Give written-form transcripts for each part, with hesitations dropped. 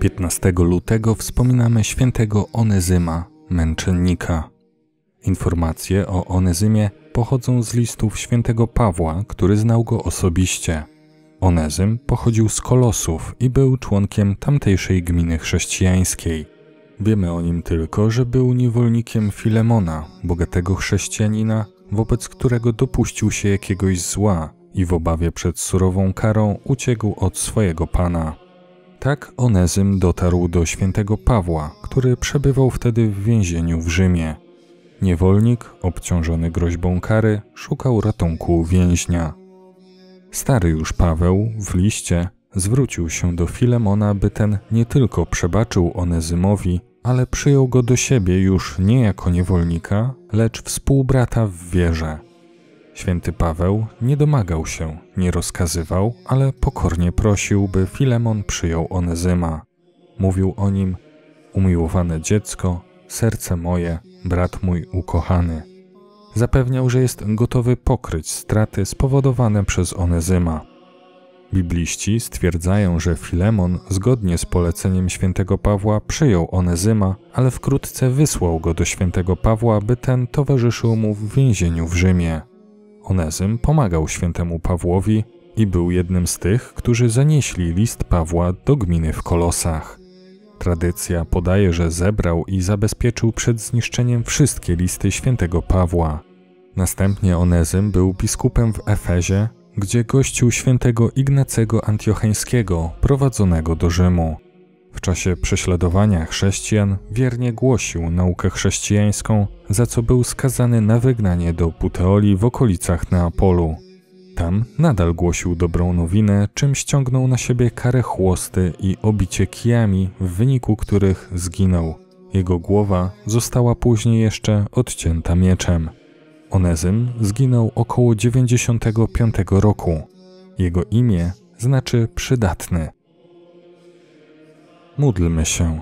15 lutego wspominamy świętego Onezyma, męczennika. Informacje o Onezymie pochodzą z listów świętego Pawła, który znał go osobiście. Onezym pochodził z Kolosów i był członkiem tamtejszej gminy chrześcijańskiej. Wiemy o nim tylko, że był niewolnikiem Filemona, bogatego chrześcijanina, wobec którego dopuścił się jakiegoś zła i w obawie przed surową karą uciekł od swojego pana. Tak Onezym dotarł do świętego Pawła, który przebywał wtedy w więzieniu w Rzymie. Niewolnik, obciążony groźbą kary, szukał ratunku więźnia. Stary już Paweł w liście zwrócił się do Filemona, by ten nie tylko przebaczył Onezymowi, ale przyjął go do siebie już nie jako niewolnika, lecz współbrata w wierze. Święty Paweł nie domagał się, nie rozkazywał, ale pokornie prosił, by Filemon przyjął Onezyma. Mówił o nim: umiłowane dziecko, serce moje, brat mój ukochany. Zapewniał, że jest gotowy pokryć straty spowodowane przez Onezyma. Bibliści stwierdzają, że Filemon zgodnie z poleceniem świętego Pawła przyjął Onezyma, ale wkrótce wysłał go do świętego Pawła, by ten towarzyszył mu w więzieniu w Rzymie. Onezym pomagał świętemu Pawłowi i był jednym z tych, którzy zanieśli list Pawła do gminy w Kolosach. Tradycja podaje, że zebrał i zabezpieczył przed zniszczeniem wszystkie listy świętego Pawła. Następnie Onezym był biskupem w Efezie, gdzie gościł świętego Ignacego Antiocheńskiego, prowadzonego do Rzymu. W czasie prześladowania chrześcijan wiernie głosił naukę chrześcijańską, za co był skazany na wygnanie do Puteoli w okolicach Neapolu. Tam nadal głosił dobrą nowinę, czym ściągnął na siebie karę chłosty i obicie kijami, w wyniku których zginął. Jego głowa została później jeszcze odcięta mieczem. Onezym zginął około 95 roku. Jego imię znaczy przydatny. Módlmy się.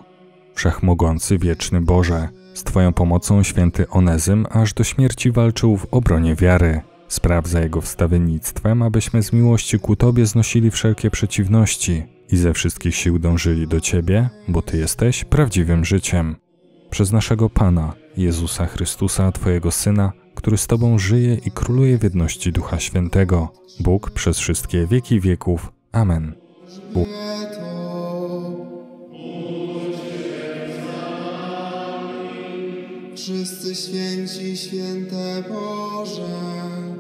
Wszechmogący wieczny Boże, z Twoją pomocą święty Onezym aż do śmierci walczył w obronie wiary. Spraw za jego wstawiennictwem, abyśmy z miłości ku Tobie znosili wszelkie przeciwności i ze wszystkich sił dążyli do Ciebie, bo Ty jesteś prawdziwym życiem. Przez naszego Pana, Jezusa Chrystusa, Twojego Syna, który z Tobą żyje i króluje w jedności Ducha Świętego, Bóg przez wszystkie wieki wieków. Amen. Bóg. Wszyscy święci, święte Boże.